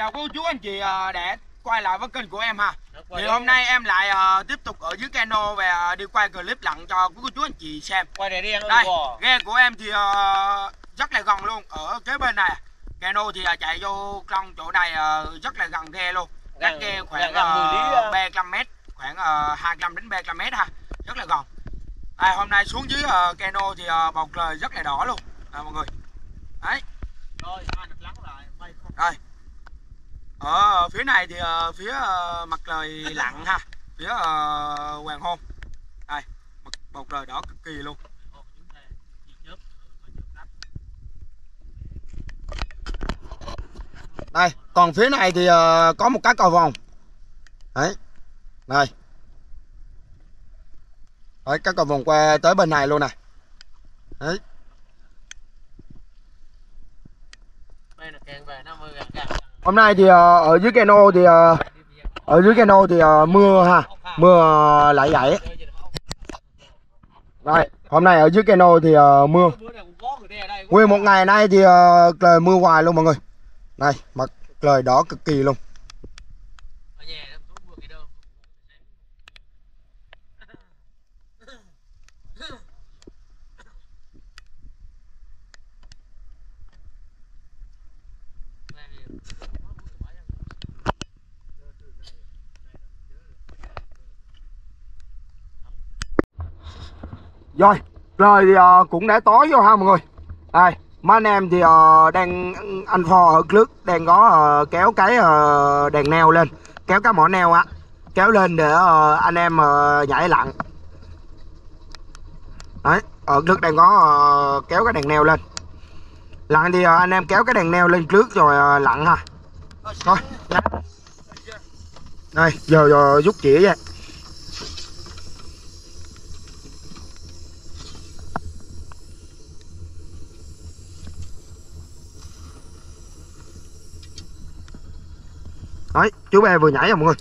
Chào cô chú anh chị đã quay lại với kênh của em ha. Thì hôm nay em lại tiếp tục ở dưới Cano và đi quay clip lặn cho quý cô chú anh chị xem. Quay để đi ăn đây, ghe của em thì rất là gần luôn, ở kế bên này. Cano thì chạy vô trong chỗ này rất là gần ghe luôn. Cách ghe khoảng 300 m, khoảng 200 đến 300 m ha, rất là gần. Đây, hôm nay xuống dưới Cano thì bầu trời rất là đỏ luôn, mọi người. Đấy. Rồi, rồi. Ở phía này thì phía mặt trời lặn ha, phía hoàng hôn. Đây, bầu trời đỏ cực kỳ luôn. Đây, còn phía này thì có một cái cầu vòng. Đấy. Đây. Đấy, cái cầu vòng qua tới bên này luôn nè. Đấy. Hôm nay thì ở dưới Cano thì mưa ha, mưa lại dậy. Đây, hôm nay ở dưới Cano thì mưa. Nguyên một ngày nay thì trời mưa hoài luôn mọi người. Đây, mặt trời đỏ cực kỳ luôn. Rồi, trời thì cũng đã tối vô ha mọi người. Đây, mấy anh em thì đang anh phò ở trước đang có kéo cái đèn neo lên, kéo cái mỏ neo á, kéo lên để anh em nhảy lặn. Đấy, ở trước đang có kéo cái đèn neo lên. Lặn thì anh em kéo cái đèn neo lên trước rồi lặn ha. Thôi. Đây, giờ rút chĩa ra. Đấy, chú bé vừa nhảy rồi mọi người.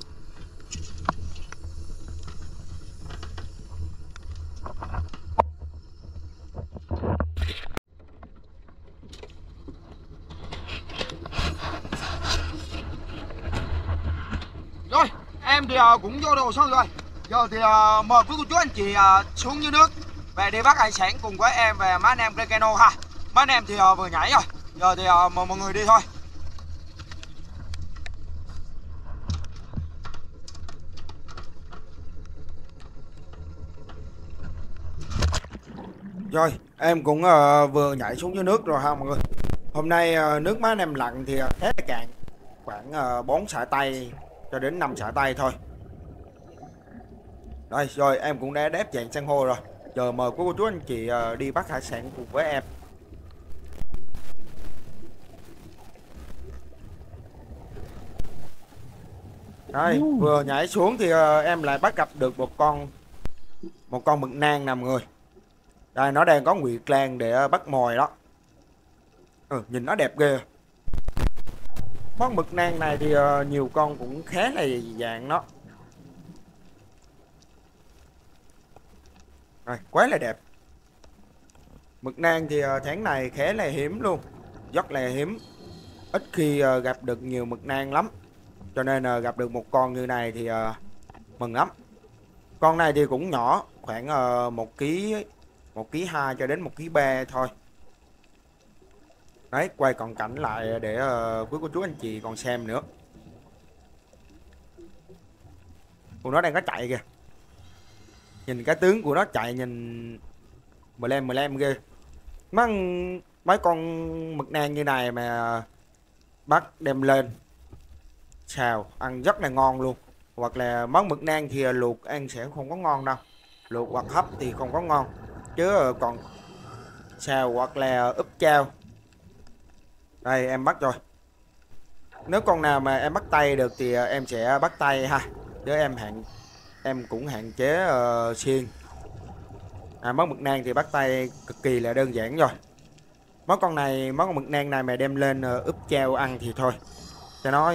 Rồi, em thì cũng vô đồ xong rồi. Giờ thì mời quý cô chú anh chị xuống dưới nước về đi bắt hải sản cùng với em về mấy anh em lên Cano ha. Mấy anh em thì vừa nhảy rồi. Giờ thì mời mọi người đi thôi. Rồi, em cũng vừa nhảy xuống dưới nước rồi ha mọi người. Hôm nay nước má anh em lặn thì khá là cạn. Khoảng 4 sải tay cho đến 5 sải tay thôi. Đây, rồi em cũng đã đáp dạng san hô rồi. Giờ mời cô chú anh chị đi bắt hải sản cùng với em. Đây, vừa nhảy xuống thì em lại bắt gặp được một con mực nang nè mọi người. Đây, nó đang có ngụy trang để bắt mồi đó. Ừ, nhìn nó đẹp ghê. Món mực nang này thì nhiều con cũng khá là dạng đó. Rồi, quá là đẹp. Mực nang thì tháng này khá là hiếm luôn. Rất là hiếm. Ít khi gặp được nhiều mực nang lắm. Cho nên gặp được một con như này thì mừng lắm. Con này thì cũng nhỏ, khoảng 1,2 kg cho đến 1,3 kg thôi. Đấy, quay cận cảnh lại để quý cô chú anh chị còn xem nữa. Của nó đang có chạy kìa. Nhìn cái tướng của nó chạy nhìn mờ lem ghê. Mấy con mực nang như này mà bắt đem lên xào ăn rất là ngon luôn. Hoặc là món mực nang thì luộc ăn sẽ không có ngon đâu. Luộc hoặc hấp thì không có ngon. Chứ còn xào hoặc là úp chao. Đây, em bắt rồi. Nếu con nào mà em bắt tay được thì em sẽ bắt tay ha. Chứ em cũng hạn chế xiên. Món mực nang thì bắt tay cực kỳ là đơn giản rồi. Món con mực nang này mà đem lên úp chao ăn thì thôi, cho nó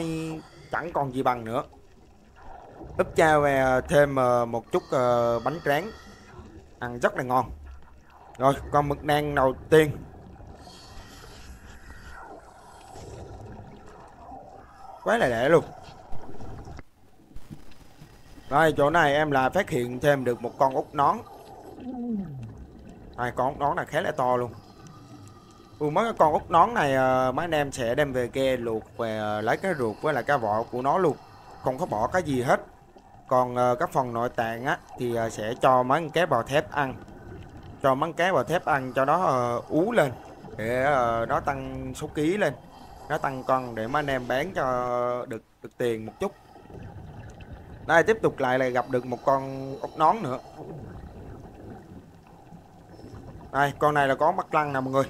chẳng còn gì bằng nữa. Úp chao và thêm một chút bánh tráng, ăn rất là ngon. Rồi, con mực nang đầu tiên. Quá là đẻ luôn. Rồi chỗ này em là phát hiện thêm được một con ốc nón. Rồi, con ốc nón này khá là to luôn. Mấy con ốc nón này mấy anh em sẽ đem về ghe luộc về lấy cái ruột với lại cái vỏ của nó luôn, không có bỏ cái gì hết. Còn các phần nội tạng á thì sẽ cho mấy con cá bò thép ăn, cho mấy con cá bò thép ăn cho nó ú lên để nó tăng số ký lên, nó tăng cân để mấy anh em bán cho được tiền một chút. Đây tiếp tục lại là gặp được một con ốc nón nữa. Đây con này là có mắt lăng nè mọi người.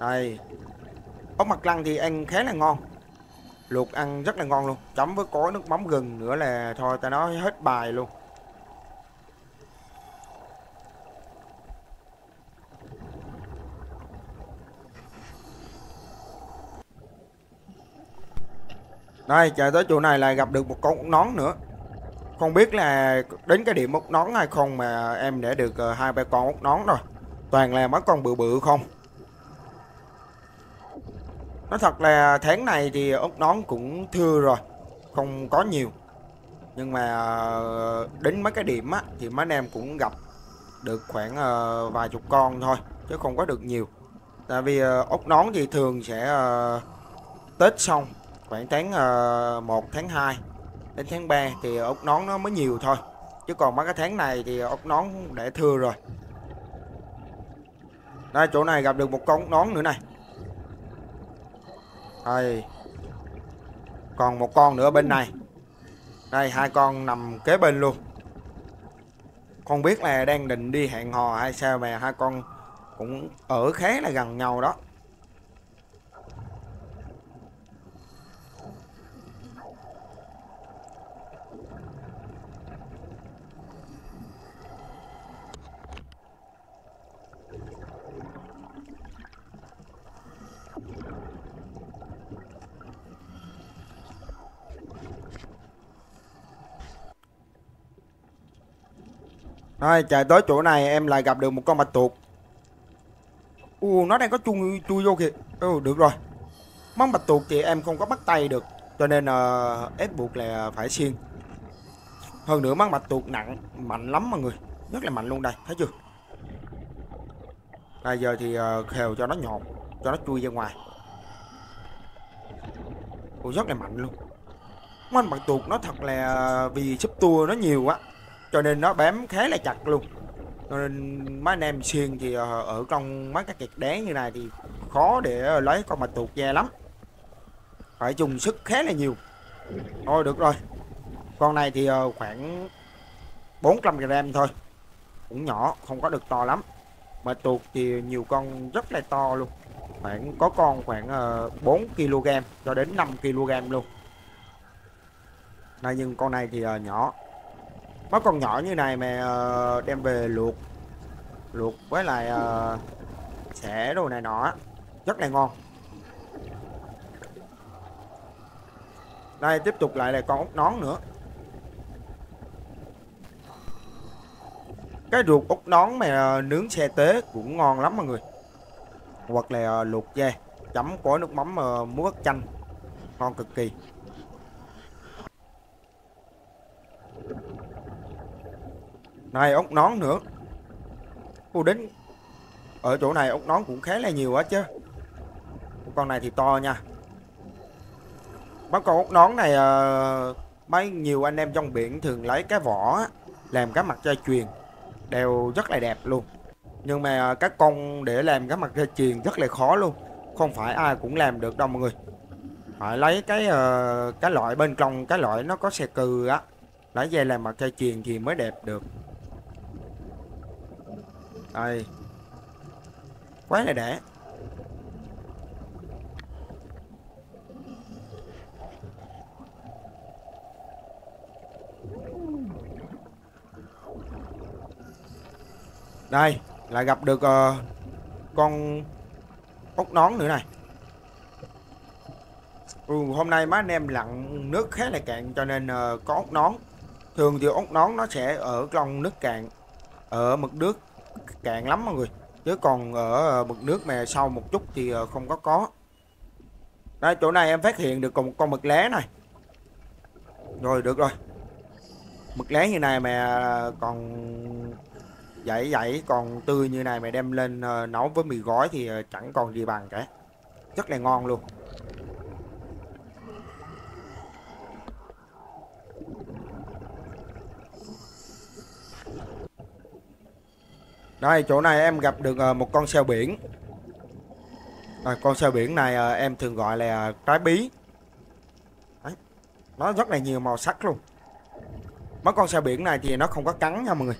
Đây ốc mặt lăng thì ăn khá là ngon, luộc ăn rất là ngon luôn, chấm với có nước mắm gừng nữa là thôi ta nói hết bài luôn. Đây chạy tới chỗ này là gặp được một con ốc nón nữa. Không biết là đến cái điểm ốc nón hay không mà em để được 2-3 con ốc nón rồi, toàn là mấy con bự bự không. Nói thật là tháng này thì ốc nón cũng thưa rồi, không có nhiều. Nhưng mà đến mấy cái điểm á, thì mấy anh em cũng gặp được khoảng vài chục con thôi, chứ không có được nhiều. Tại vì ốc nón thì thường sẽ Tết xong, khoảng tháng 1, tháng 2 đến tháng 3 thì ốc nón nó mới nhiều thôi. Chứ còn mấy cái tháng này thì ốc nón đã thưa rồi. Đây chỗ này gặp được một con ốc nón nữa này. Đây. Còn một con nữa bên này. Đây hai con nằm kế bên luôn. Không biết là đang định đi hẹn hò hay sao mà hai con cũng ở khá là gần nhau đó. Rồi chạy tới chỗ này em lại gặp được một con bạch tuộc. Nó đang có chui vô kìa. Được rồi. Món bạch tuộc thì em không có bắt tay được, cho nên ép buộc là phải xiên. Hơn nữa món bạch tuộc nặng, mạnh lắm mọi người, rất là mạnh luôn đây, thấy chưa. Bây giờ thì khều cho nó nhọn, cho nó chui ra ngoài. Rất là mạnh luôn. Món bạch tuộc nó thật là vì súp tua nó nhiều quá, cho nên nó bám khá là chặt luôn. Cho nên mấy anh em xiên thì ở trong mấy cái kẹt đá như này thì khó để lấy con bạch tuộc ra lắm, phải dùng sức khá là nhiều. Thôi được rồi. Con này thì khoảng 400g thôi, cũng nhỏ, không có được to lắm. Bạch tuộc thì nhiều con rất là to luôn, khoảng có con khoảng 4kg cho đến 5kg luôn. Này, nhưng con này thì nhỏ. Mấy con nhỏ như này mà đem về luộc với lại xẻ đồ này nọ rất là ngon. Đây tiếp tục lại là con ốc nón nữa. Cái ruột ốc nón mà nướng xe tế cũng ngon lắm mọi người, hoặc là luộc da chấm có nước mắm muối ớt chanh ngon cực kỳ. Này ốc nón nữa. Đến ở chỗ này ốc nón cũng khá là nhiều á chứ. Con này thì to nha. Mấy con ốc nón này mấy nhiều anh em trong biển thường lấy cái vỏ làm cá mặt dây chuyền đều rất là đẹp luôn. Nhưng mà các con để làm cá mặt dây chuyền rất là khó luôn, không phải ai cũng làm được đâu mọi người. Phải lấy cái loại bên trong, cái loại nó có xe cừ á, lấy dây làm mặt dây chuyền thì mới đẹp được. Đây. Quá là đẻ. Đây lại gặp được con ốc nón nữa này. Hôm nay má anh em lặn nước khá là cạn, cho nên có ốc nón. Thường thì ốc nón nó sẽ ở trong nước cạn, ở mực nước cạn lắm mọi người, chứ còn ở mực nước mà sâu một chút thì không có. Đây, chỗ này em phát hiện được còn một con mực lé này. Rồi, được rồi. Mực lé như này mà còn dãy dãy còn tươi như này mà đem lên nấu với mì gói thì chẳng còn gì bằng cả. Rất là ngon luôn. Đây, chỗ này em gặp được một con xeo biển. À, con xeo biển này em thường gọi là trái bí. Đấy, nó rất là nhiều màu sắc luôn. Mấy con xeo biển này thì nó không có cắn nha mọi người.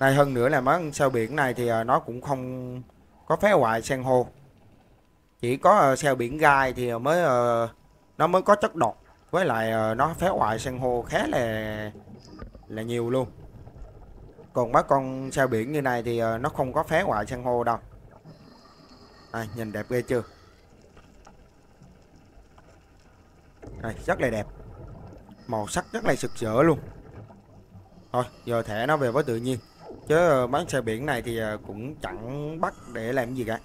Này, hơn nữa là mấy con xeo biển này thì nó cũng không có phá hoại san hô. Chỉ có xeo biển gai thì nó mới có chất độc. Với lại nó phá hoại san hô khá là nhiều luôn. Còn mấy con sao biển như này thì nó không có phá hoại san hô đâu. À, nhìn đẹp ghê chưa? À, rất là đẹp. Màu sắc rất là sực sỡ luôn. Thôi, giờ thả nó về với tự nhiên. Chứ mấy sao biển này thì cũng chẳng bắt để làm gì cả.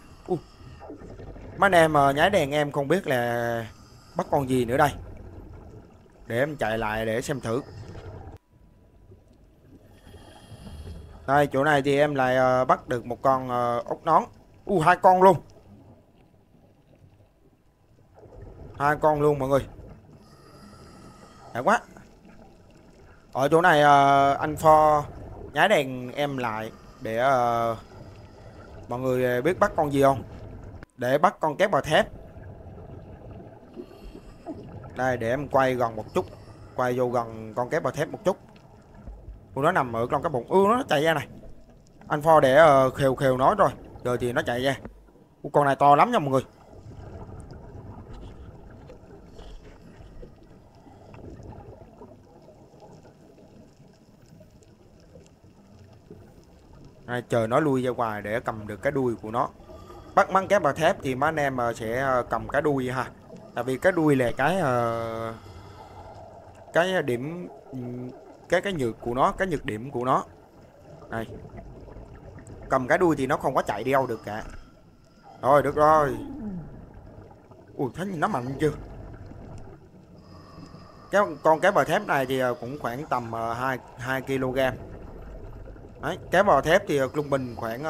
Mấy anh em nháy đèn em không biết là bắt con gì nữa đây. Để em chạy lại để xem thử. Đây, chỗ này thì em lại bắt được một con ốc nón. Hai con luôn. Hai con luôn mọi người. Đã quá. Ở chỗ này anh Pho nháy đèn em lại để mọi người biết bắt con gì không? Để bắt con cá bò thép. Đây, để em quay gần một chút. Quay vô gần con cá bò thép một chút. Nó nằm ở trong cái bụng. Nó chạy ra này. Anh Pho để khều khều nó rồi. Giờ thì nó chạy ra. Con này to lắm nha mọi người. Này, chờ nó lui ra ngoài để cầm được cái đuôi của nó. Bắt măng cá bạc thép thì mấy anh em sẽ cầm cái đuôi ha. Tại vì cái đuôi là cái điểm, cái nhược của nó, cái nhược điểm của nó. Này, cầm cái đuôi thì nó không có chạy đi đâu được cả. Rồi, được rồi. Thấy nó mạnh chưa? Cái con cá bò thép này thì cũng khoảng tầm 2 kg. Đấy, cá bò thép thì trung bình khoảng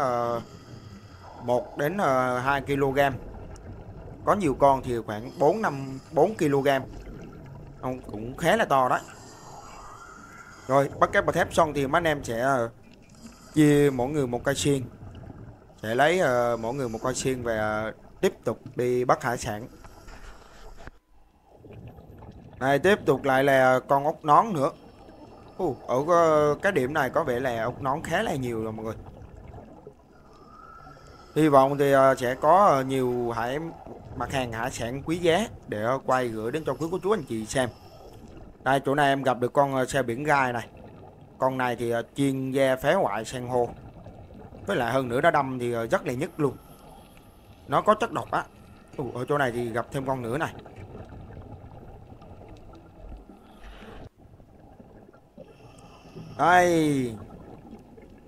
1 đến 2 kg. Có nhiều con thì khoảng 4 kg. Cũng khá là to đó. Rồi, bắt cái bò thép xong thì mấy anh em sẽ chia mỗi người một cây xiên. Sẽ lấy mỗi người một cây xiên và tiếp tục đi bắt hải sản. Này, tiếp tục lại là con ốc nón nữa. Ở cái điểm này có vẻ là ốc nón khá là nhiều rồi mọi người. Hy vọng thì sẽ có nhiều mặt hàng hải sản quý giá để quay gửi đến cho quý cô chú anh chị xem. Đây, chỗ này em gặp được con xeo biển gai này. Con này thì chuyên gia phá hoại san hô. Với lại hơn nữa nó đâm thì rất là nhức luôn. Nó có chất độc á. Ở chỗ này thì gặp thêm con nữa này. Đây,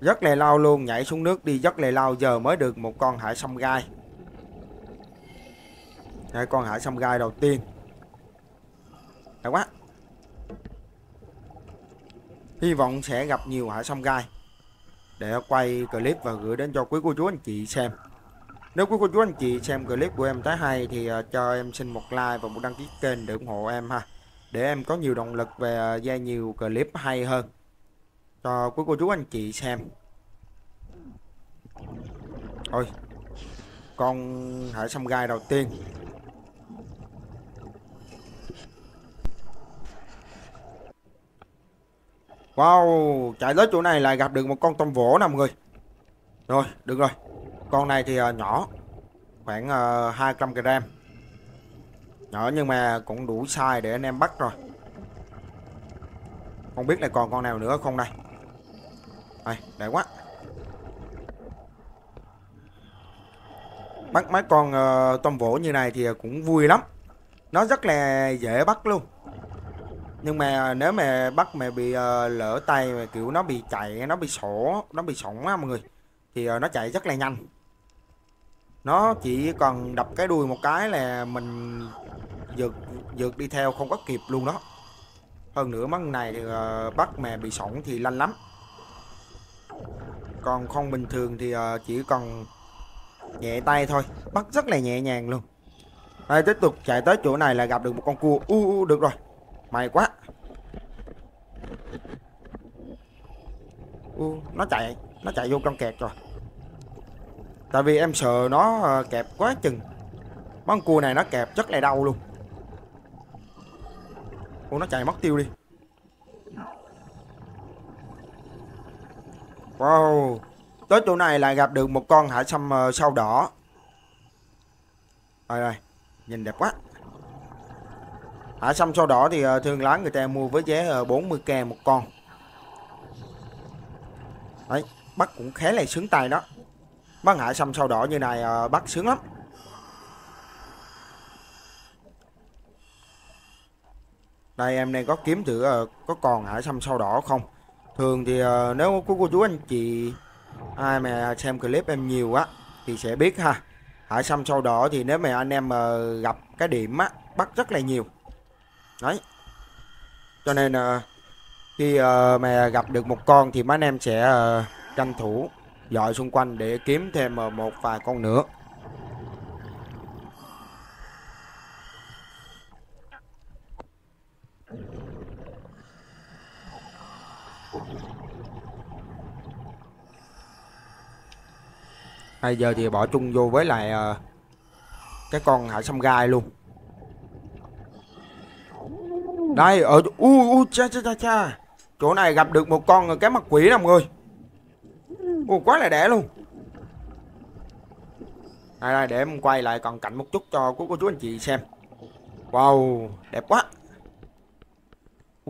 rất là lâu luôn, nhảy xuống nước đi rất là lâu giờ mới được một con hải sâm gai. Đây, con hải sâm gai đầu tiên. Đẹp quá. Hy vọng sẽ gặp nhiều hải sâm gai để quay clip và gửi đến cho quý cô chú anh chị xem. Nếu quý cô chú anh chị xem clip của em thấy hay thì cho em xin một like và một đăng ký kênh để ủng hộ em ha. Để em có nhiều động lực về ra nhiều clip hay hơn cho quý cô chú anh chị xem. Ôi, con hải sâm gai đầu tiên. Wow, chạy tới chỗ này lại gặp được một con tôm vỗ nè mọi người. Rồi, được rồi. Con này thì nhỏ, khoảng 200 g. Nhỏ nhưng mà cũng đủ size để anh em bắt rồi. Không biết là còn con nào nữa không đây. Đây, đẹp quá. Bắt mấy con tôm vỗ như này thì cũng vui lắm. Nó rất là dễ bắt luôn. Nhưng mà nếu mà bắt mà bị lỡ tay mà kiểu nó bị chạy, nó bị sổng á mọi người. Thì nó chạy rất là nhanh. Nó chỉ cần đập cái đuôi một cái là mình vượt đi theo không có kịp luôn đó. Hơn nữa món này thì bắt mà bị sổng thì lanh lắm. Còn không bình thường thì chỉ cần nhẹ tay thôi, bắt rất là nhẹ nhàng luôn. Đây, tiếp tục chạy tới chỗ này là gặp được một con cua. Được rồi, may quá. Nó chạy vô trong kẹt rồi. Tại vì em sợ nó kẹp quá chừng. Con cua này nó kẹp rất là đau luôn. Nó chạy mất tiêu đi. Wow, tới chỗ này lại gặp được một con hải sâm sau đỏ. Đây, nhìn đẹp quá. Hải sâm sau đỏ thì thương lái người ta mua với giá 40k một con. Đấy, bắt cũng khá là sướng tay đó. Món hải sâm sau đỏ như này bắt sướng lắm. Đây em đang có kiếm thử có còn hải sâm sau đỏ không. Thường thì nếu có cô chú anh chị ai mà xem clip em nhiều á thì sẽ biết ha. Hải sâm sau đỏ thì nếu mà anh em gặp cái điểm á bắt rất là nhiều. Đấy, cho nên khi mà gặp được một con thì mấy anh em sẽ tranh thủ dọi xung quanh để kiếm thêm một vài con nữa. Bây giờ thì bỏ chung vô với lại cái con hải sâm gai luôn. Đây ở cha chỗ này gặp được một con cá mặt quỷ nè mọi người. Quá là đẻ luôn. Đây để em quay lại còn cạnh một chút cho cô chú anh chị xem. Wow, đẹp quá.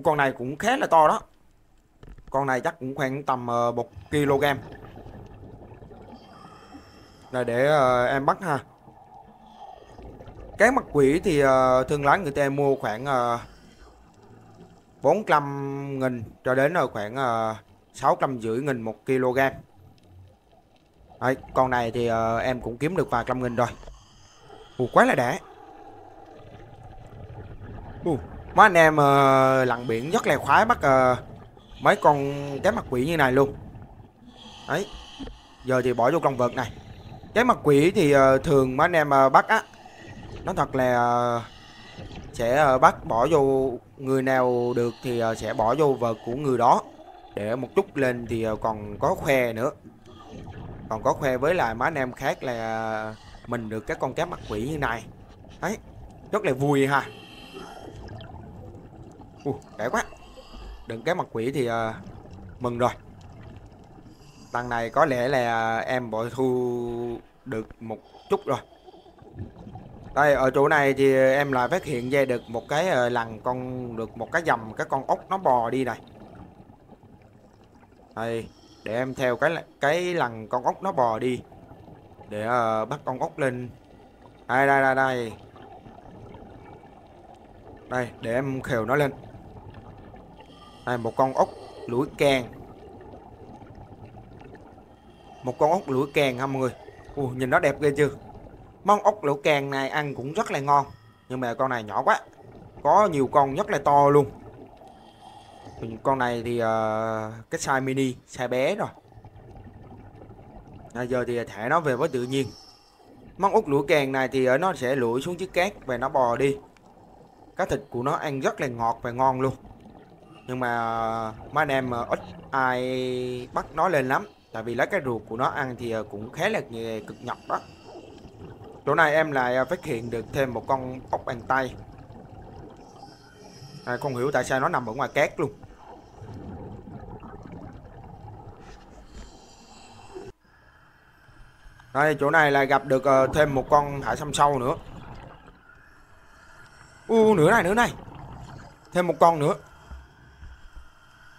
Con này cũng khá là to đó. Con này chắc cũng khoảng tầm 1kg. Rồi để em bắt ha. Cá mặt quỷ thì thương lái người ta mua khoảng 45.000 cho đến khoảng 650.000 1kg. Đấy, con này thì em cũng kiếm được vài trăm nghìn rồi. Quá là đẻ. Mấy anh em lặn biển rất là khoái bắt mấy con cá mặt quỷ như này luôn. Đấy, giờ thì bỏ vô con vợt này. Cá mặt quỷ thì thường mấy anh em bắt á, nó thật là sẽ bắt bỏ vô, người nào được thì sẽ bỏ vô vợt của người đó. Để một chút lên thì còn có khoe nữa. Còn có khoe với lại mấy anh em khác là mình được cái con cá mặt quỷ như này. Đấy, rất là vui ha. Đẻ quá. Đừng cái mặt quỷ thì mừng rồi. Đằng này có lẽ là em bội thu được một chút rồi. Đây ở chỗ này thì em lại phát hiện ra được một cái lằn con, được một cái dầm, cái con ốc nó bò đi này. Đây để em theo cái lằn con ốc nó bò đi để bắt con ốc lên. Đây để em khều nó lên. Đây, một con ốc lũi kèng. Một con ốc lũi kèng ha mọi người. Nhìn nó đẹp ghê chưa. Món ốc lũi kèng này ăn cũng rất là ngon. Nhưng mà con này nhỏ quá. Có nhiều con rất là to luôn. Con này thì cái size mini, size bé rồi. Giờ thì thả nó về với tự nhiên. Món ốc lũi kèng này thì nó sẽ lủi xuống chiếc cát và nó bò đi. Cá thịt của nó ăn rất là ngọt và ngon luôn. Nhưng mà mấy anh em ít ai bắt nó lên lắm. Tại vì lấy cái ruột của nó ăn thì cũng khá là cực nhọc đó. Chỗ này em lại phát hiện được thêm một con ốc bàn tay. Không hiểu tại sao nó nằm ở ngoài cát luôn. Đây chỗ này lại gặp được thêm một con hải sâm sâu nữa. Nữa này. Thêm một con nữa.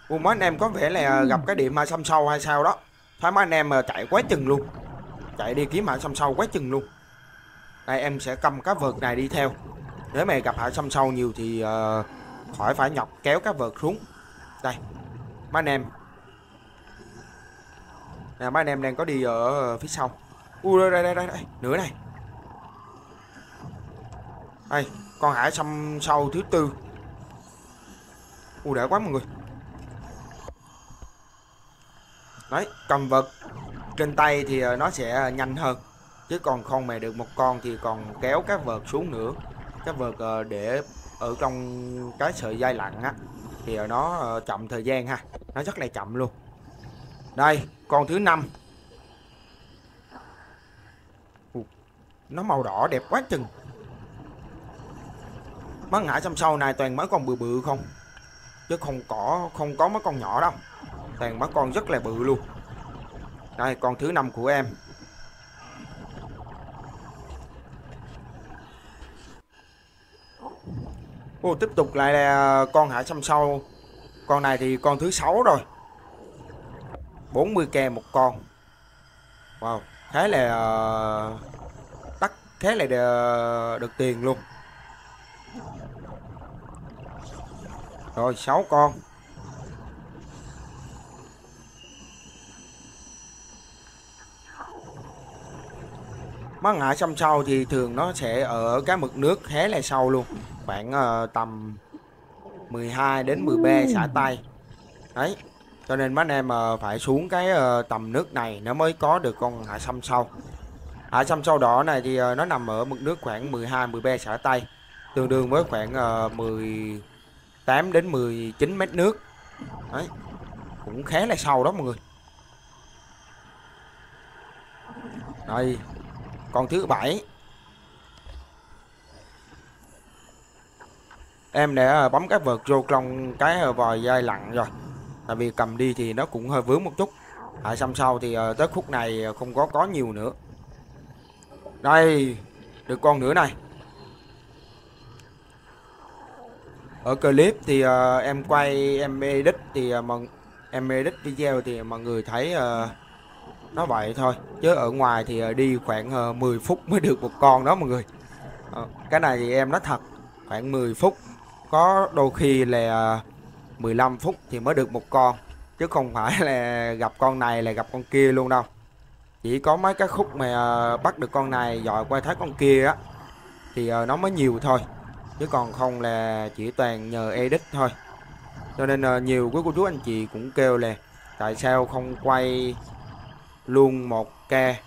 Mấy anh em có vẻ là gặp cái điểm hải sâm sâu hay sao đó. Thấy mấy anh em chạy quá chừng luôn. Chạy đi kiếm hải sâm sâu quá chừng luôn. Đây em sẽ cầm cá vợt này đi theo. Nếu mà gặp hải sâm sâu nhiều thì khỏi phải nhọc kéo cá vợt xuống. Đây mấy anh em nè, mấy anh em đang có đi ở phía sau. Ui đây đây đây, nữa này. Đây, con hải sâm sau thứ tư. Ui đã quá mọi người. Đấy, cầm vật trên tay thì nó sẽ nhanh hơn. Chứ còn không mè được một con thì còn kéo các vợt xuống nữa. Các vợt để ở trong cái sợi dây lặn á thì nó chậm thời gian ha. Nó rất là chậm luôn. Đây, con thứ 5. Nó màu đỏ đẹp quá chừng. Bán hải sâm sau này toàn mấy con bự bự không, chứ không có mấy con nhỏ đâu. Toàn mấy con rất là bự luôn. Đây, con thứ 5 của em. Ô, tiếp tục lại là con hải sâm sau. Con này thì con thứ 6 rồi. 40 kè một con. Wow, thế là đắt, thế là được tiền luôn. Rồi 6 con. Mắt hải sâm sau thì thường nó sẽ ở cái mực nước hé là sâu luôn, khoảng tầm 12 đến 13 xả tay. Đấy, cho nên mấy anh em phải xuống cái tầm nước này nó mới có được con hải sâm sau. Hải sâm sau đỏ này thì nó nằm ở mực nước khoảng 12-13 xả tay, tương đương với khoảng 18 đến 19 mét nước. Đấy, cũng khá là sâu đó mọi người. Đây, con thứ 7. Em đã bấm cái vợt vô trong cái vòi dai lặn rồi. Tại vì cầm đi thì nó cũng hơi vướng một chút. Hải sâm sau thì tới khúc này không có nhiều nữa. Đây, được con nữa này. Ở clip thì em quay em edit thì em edit video thì mọi người thấy nó vậy thôi, chứ ở ngoài thì đi khoảng 10 phút mới được một con đó mọi người. Cái này thì em nói thật, khoảng 10 phút có đôi khi là 15 phút thì mới được một con, chứ không phải là gặp con này là gặp con kia luôn đâu. Chỉ có mấy cái khúc mà bắt được con này dọi qua thấy con kia á thì nó mới nhiều thôi, chứ còn không là chỉ toàn nhờ edit thôi. Cho nên nhiều quý cô chú anh chị cũng kêu là tại sao không quay luôn một ke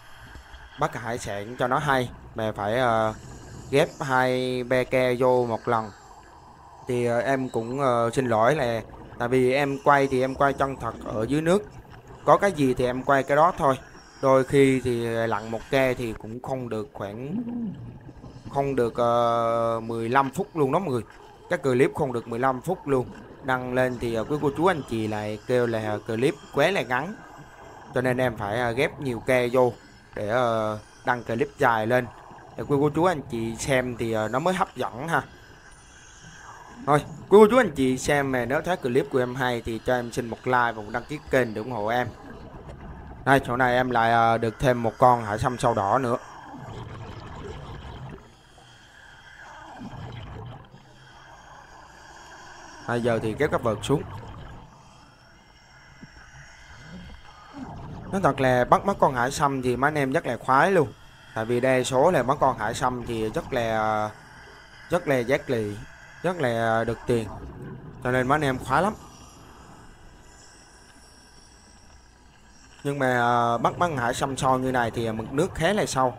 bắt hải sản cho nó hay, mà phải ghép hai be ke vô một lần. Thì em cũng xin lỗi là tại vì em quay chân thật ở dưới nước, có cái gì thì em quay cái đó thôi. Đôi khi thì lặn một ke thì cũng không được 15 phút luôn đó mọi người. Các clip không được 15 phút luôn. Đăng lên thì quý cô chú anh chị lại kêu là clip quá là ngắn. Cho nên em phải ghép nhiều ke vô để đăng clip dài lên để quý cô chú anh chị xem thì nó mới hấp dẫn ha. Thôi, quý cô chú anh chị xem mà nếu thấy clip của em hay thì cho em xin một like và một đăng ký kênh để ủng hộ em. Đây, chỗ này em lại được thêm một con hải sâm sau đỏ nữa. Bây giờ thì kéo các vợt xuống. Nói thật là bắt mấy con hải sâm thì mấy anh em rất là khoái luôn. Tại vì đa số là mấy con hải sâm thì rất là giác lì, rất là được tiền, cho nên mấy anh em khoái lắm. Nhưng mà bắt mấy hải sâm sau như này thì mực nước khá là sâu,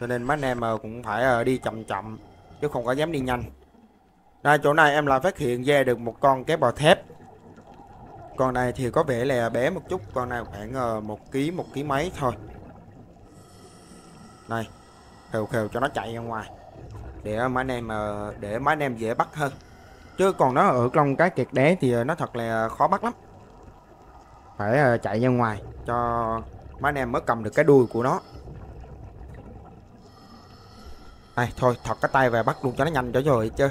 cho nên mấy anh em cũng phải đi chậm chậm chứ không có dám đi nhanh. Đây, chỗ này em lại phát hiện ra được một con cái bò thép. Con này thì có vẻ là bé một chút, con này khoảng 1 kg mấy thôi. Này, khều khều cho nó chạy ra ngoài để mấy anh em dễ bắt hơn. Chứ còn nó ở trong cái kẹt đá thì nó thật là khó bắt lắm. Phải chạy ra ngoài cho mấy anh em mới cầm được cái đuôi của nó. Này, thôi thọt cái tay về bắt luôn cho nó nhanh cho rồi chứ.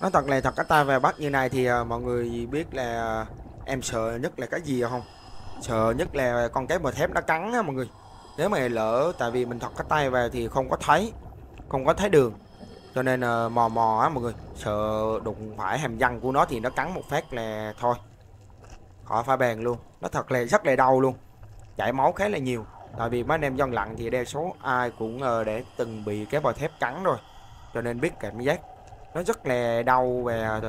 Nói thật là cái tay về bắt như này thì mọi người biết là em sợ nhất là cái gì không? Sợ nhất là con cái bò thép nó cắn á mọi người. Nếu mà lỡ, tại vì mình thật cái tay về thì không có thấy đường, cho nên mò mò á mọi người. Sợ đụng phải hàm răng của nó thì nó cắn một phát là thôi. khỏi phải bàn luôn, nó thật là rất là đau luôn, chảy máu khá là nhiều. Tại vì mấy anh em dân lặn thì đa số ai cũng để từng bị cái bò thép cắn rồi, cho nên biết cảm giác nó rất là đau và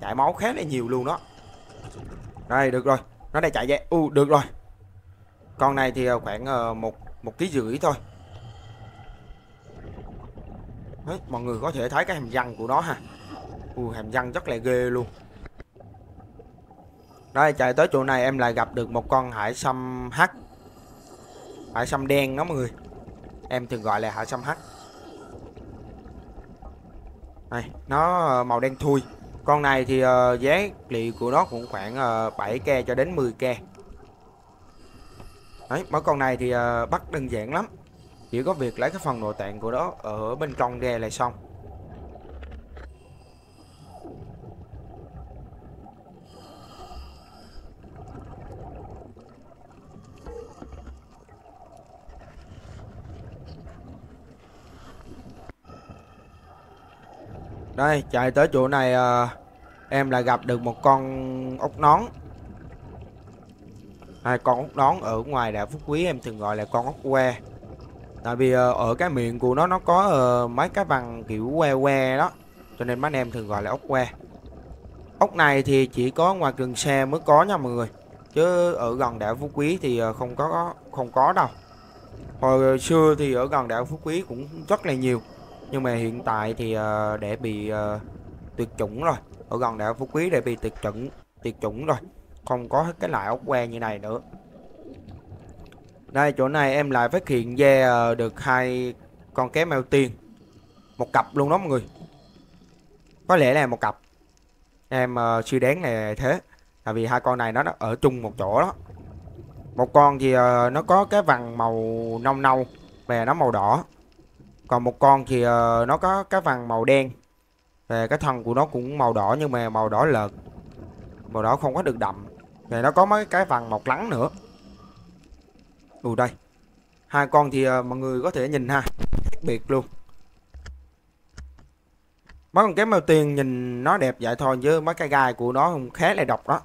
chảy máu khá là nhiều luôn đó. Đây được rồi, nó đang chạy ra. Được rồi, con này thì khoảng một ký rưỡi thôi. Đấy, mọi người có thể thấy cái hàm răng của nó ha. Hàm răng rất là ghê luôn. Đây chạy tới chỗ này em lại gặp được một con hải sâm hắc, hải sâm đen đó mọi người, em thường gọi là hải sâm hắc. Này, nó màu đen thui. Con này thì giá trị của nó cũng khoảng 7k cho đến 10k. Đấy, mấy con này thì bắt đơn giản lắm, chỉ có việc lấy cái phần nội tạng của nó ở bên trong ra là xong. Đây chạy tới chỗ này em lại gặp được một con ốc nón. Con ốc nón ở ngoài đảo Phú Quý em thường gọi là con ốc que. Tại vì ở cái miệng của nó có mấy cái bằng kiểu que que đó, cho nên mấy anh em thường gọi là ốc que. Ốc này thì chỉ có ngoài Trường Sa mới có nha mọi người, chứ ở gần đảo Phú Quý thì không có đâu. Hồi xưa thì ở gần đảo Phú Quý cũng rất là nhiều, nhưng mà hiện tại thì để bị tuyệt chủng rồi. Ở gần đảo Phú Quý để bị tuyệt chủng rồi, không có cái loại ốc que như này nữa. Đây chỗ này em lại phát hiện ra được hai con cá mèo tiên, một cặp luôn đó mọi người, có lẽ là một cặp. Em suy đoán là thế, tại vì hai con này nó ở chung một chỗ đó. Một con thì nó có cái vằn màu nâu nâu và nó màu đỏ, còn một con thì nó có cái vằn màu đen và cái thân của nó cũng màu đỏ, nhưng mà màu đỏ lợt, màu đỏ không có được đậm, và nó có mấy cái vằn mọc lắng nữa. Đây hai con thì mọi người có thể nhìn ha, khác biệt luôn. Mấy con cá mèo tiên nhìn nó đẹp vậy thôi, chứ mấy cái gai của nó không khá là độc đó,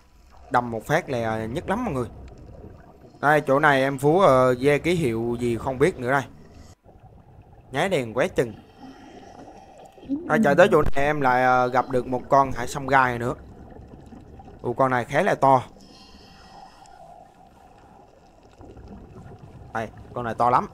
đâm một phát là nhức lắm mọi người. Đây chỗ này em Phú dê ký hiệu gì không biết nữa, đây nháy đèn quá chừng. Rồi chạy tới chỗ này em lại gặp được một con hải sâm gai nữa. Con này khá là to. Đây, con này to lắm.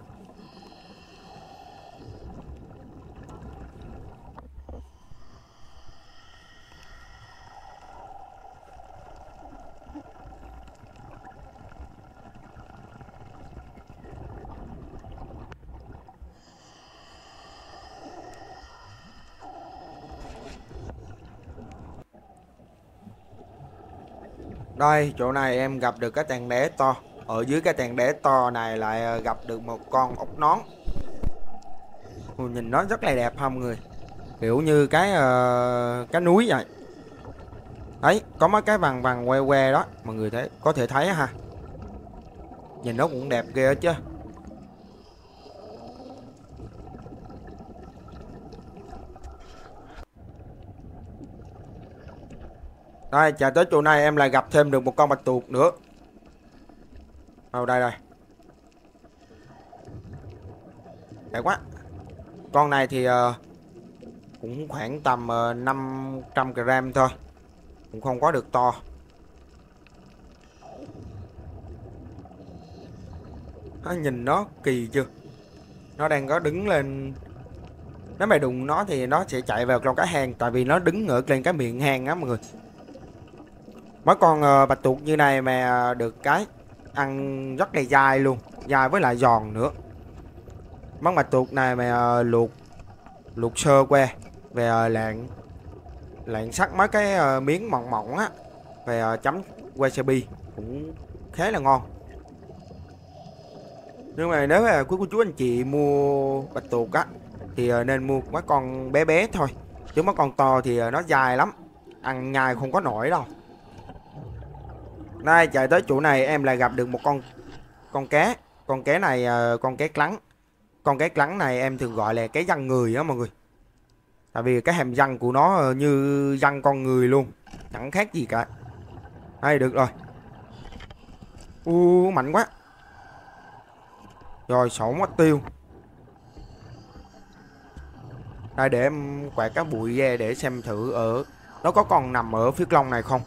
Đây, chỗ này em gặp được cái tảng đá to. Ở dưới cái tảng đá to này lại gặp được một con ốc nón. Nhìn nó rất là đẹp ha mọi người, kiểu như cái núi vậy. Đấy, có mấy cái vằn vằn que que đó, mọi người thấy có thể thấy ha. Nhìn nó cũng đẹp ghê chứ. Đây, chạy tới chỗ này em lại gặp thêm được một con bạch tuộc nữa. Đây đây. Đẹp quá. Con này thì cũng khoảng tầm 500g thôi, cũng không có được to. Nhìn nó kỳ chưa. Nó đang có đứng lên. Nếu mày đụng nó thì nó sẽ chạy vào trong cái hang, tại vì nó đứng ở trên cái miệng hang á mọi người. Mấy con bạch tuộc như này mà được cái ăn rất là dai luôn, dai với lại giòn nữa. Món bạch tuộc này mà luộc sơ que về lạng sắc mấy cái miếng mỏng mỏng á, về chấm wasabi cũng khá là ngon. Nhưng mà nếu mà quý cô chú anh chị mua bạch tuộc á thì nên mua mấy con bé bé thôi, chứ mấy con to thì nó dai lắm, ăn nhai không có nổi đâu. Đây chạy tới chỗ này em lại gặp được một con cá này, con cá lăng. Con cá lăng này em thường gọi là cái răng người đó mọi người, tại vì cái hàm răng của nó như răng con người luôn, chẳng khác gì cả. Đây được rồi. Mạnh quá. Rồi sổ mất tiêu. Đây để em quẹt các bụi ra để xem thử ở nó có còn nằm ở phía lông này không.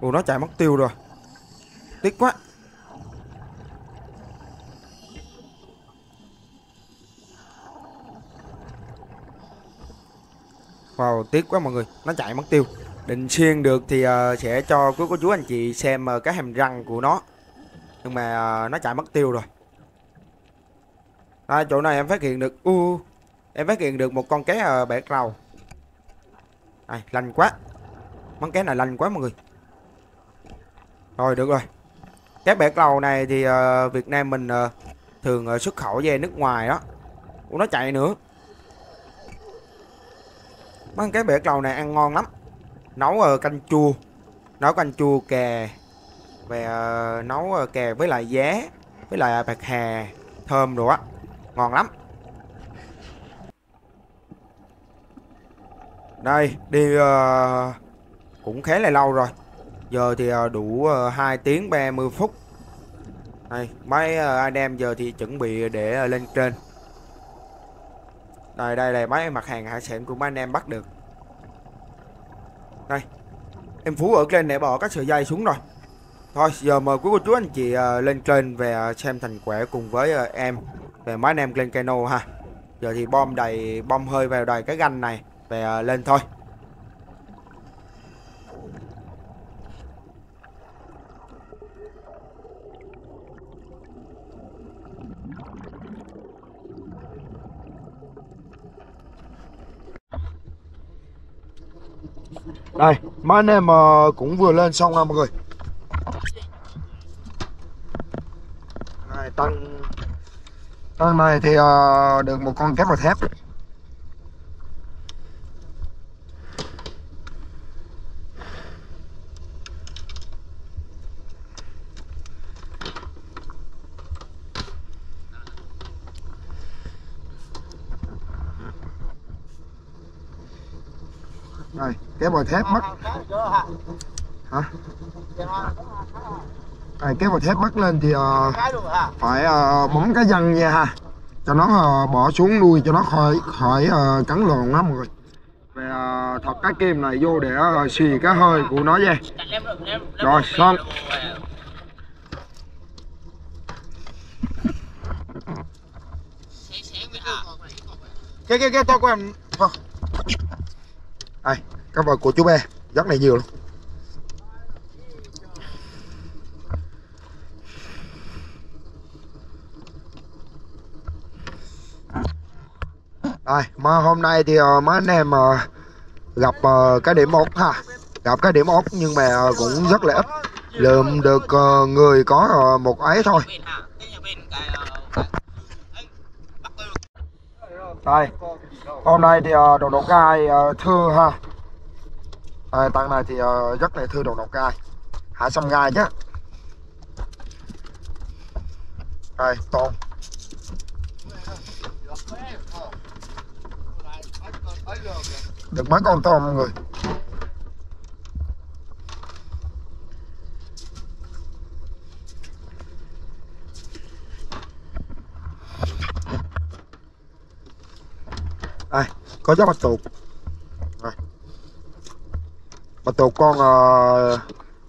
Nó chạy mất tiêu rồi. Tiếc quá. Wow, tiếc quá mọi người. Nó chạy mất tiêu. Định xuyên được thì sẽ cho quý cô chú anh chị xem cái hàm răng của nó. Nhưng mà nó chạy mất tiêu rồi. Đây, chỗ này em phát hiện được em phát hiện được một con cá bẹt rầu. Đây, lành quá. Món cá này lành quá mọi người. Rồi được rồi. Cá bẹt rầu này thì Việt Nam mình thường xuất khẩu về nước ngoài đó. Nó chạy nữa. Món cá bẹt rầu này ăn ngon lắm. Nấu canh chua. Nấu canh chua kè. Và nấu kè với lại giá. Với lại bạc hà. Thơm đồ á. Ngon lắm. Đây đi cũng khá là lâu rồi. Giờ thì đủ 2 tiếng 30 phút. Đây, mấy anh em giờ thì chuẩn bị để lên trên. Đây đây là mấy mặt hàng hải sản của mấy anh em bắt được. Đây, em Phú ở trên này bỏ các sợi dây xuống rồi. Thôi giờ mời quý cô chú anh chị lên trên về xem thành quả cùng với em. Về mấy anh em lên Cano ha. Giờ thì bom đầy, bom hơi vào đầy cái ganh này. Về lên thôi. Đây, mấy anh em cũng vừa lên xong rồi mọi người. Đây, tăng này thì được một con cá bò thép. Đây, cái bò thép mất. Hả? Đây, cái bò thép mất lên thì phải bóng cái răng nha ha. Cho nó bỏ xuống nuôi cho nó khỏi cắn lộn lắm mọi người. Về thọc cái kim này vô để xì cái hơi của nó ra. Rồi xong. Cái to của em. Đây, các vợ của chú Bé rất là nhiều luôn. Đây, mà hôm nay thì mấy anh em gặp cái điểm ốc ha. Gặp cái điểm ốc nhưng mà cũng rất là ít. Lượm được người có một ấy thôi. Đây, hôm nay thì đồ đậu gai thưa ha. Đây, tăng này thì rất là thưa đồ đậu gai. Hải sâm gai chứ. Đây, tôm. Được mấy con tôm mọi người. Đây, có giá bạch tuộc. Bạch tuộc con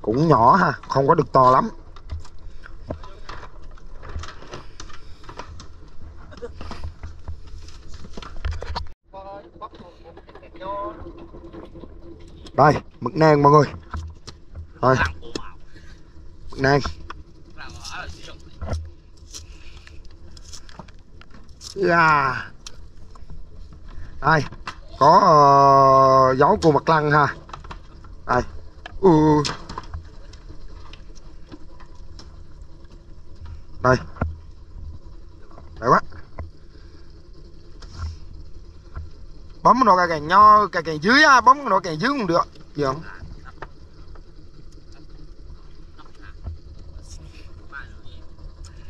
cũng nhỏ ha, không có được to lắm. Đây, mực nang mọi người. Rồi. Mực nang. Yeah. Đây, có dấu cua mặt lăng ha. Đây. Đây. Đây quá. Bấm nó cái càng nho, cái càng dưới ha, bấm nó càng dưới cũng được. Giờ không?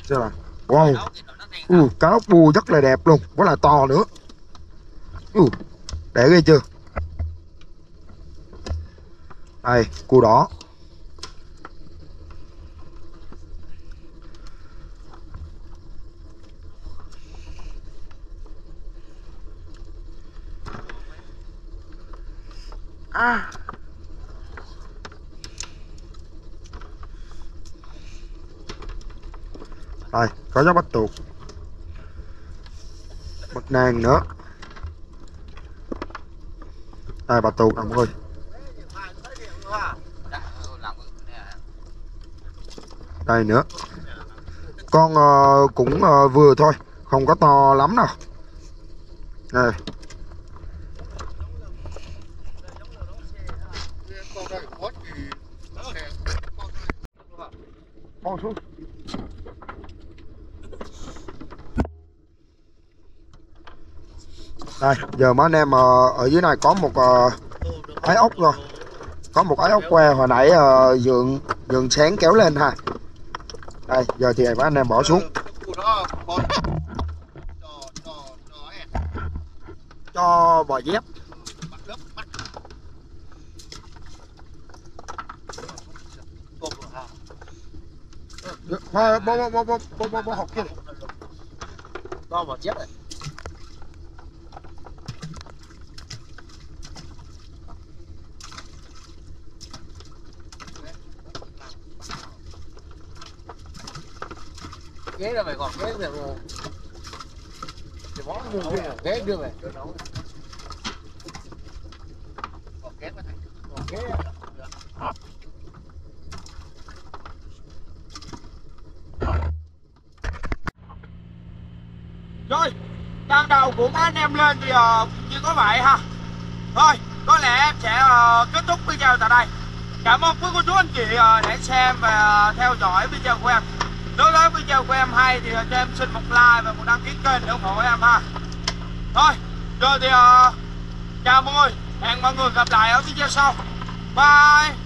Chưa là. Wow. Cá ốc bù rất là đẹp luôn, rất là to nữa. Để ghê chưa. Đây, cua đỏ. À. Đây, có gió bạch tuộc, mực nang nữa. Đây, bạch tuộc nè mọi người. Đây nữa. Con cũng vừa thôi, không có to lắm đâu. Đây. Đây, giờ mấy anh em ở dưới này có một ái ốc rồi. Có một ái ốc que hồi nãy dượng sáng kéo lên ha. Đây, giờ thì mấy anh em bỏ xuống. Cho bò dép. Bố học kia. Cho bò dép này. Ghế là phải gọt ghế rồi. Thì bó đường kia, ghế đưa về. Gọt ghế mà thầy. Gọt ghế á. Rồi, ban đầu của mấy anh em lên thì chưa có vậy ha. Thôi, có lẽ em sẽ kết thúc video tại đây. Cảm ơn quý cô chú anh chị đã xem và theo dõi video của em. Nếu thấy video của em hay thì cho em xin một like và một đăng ký kênh để ủng hộ em ha. Thôi, rồi thì chào mọi người, hẹn mọi người gặp lại ở video sau. Bye.